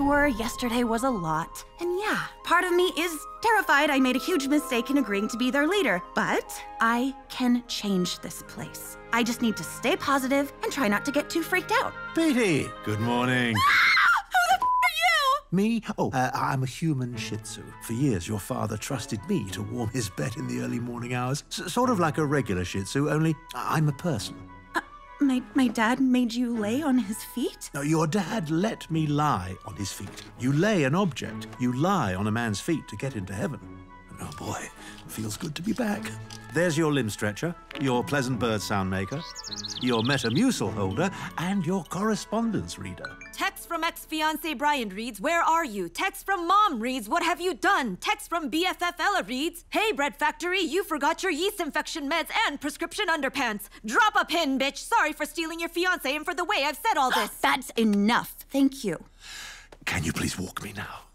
sure yesterday was a lot. And yeah, part of me is terrified I made a huge mistake in agreeing to be their leader, but I can change this place. I just need to stay positive and try not to get too freaked out. Petey, good morning. Me? Oh, I'm a human Shih Tzu. For years, your father trusted me to warm his bed in the early morning hours. Sort of like a regular Shih Tzu, only I'm a person. My dad made you lay on his feet? No, your dad let me lie on his feet. You lay an object. You lie on a man's feet to get into heaven. And oh boy, it feels good to be back. There's your limb stretcher, your pleasant bird sound maker, your Metamucil holder, and your correspondence reader. Text from ex-fiancé Brian reads, "Where are you?" Text from Mom reads, "What have you done?" Text from BFF Ella reads, "Hey, Bread Factory, you forgot your yeast infection meds and prescription underpants. Drop a pin, bitch. Sorry for stealing your fiancé and for the way I've said all this." That's enough. Thank you. Can you please walk me now?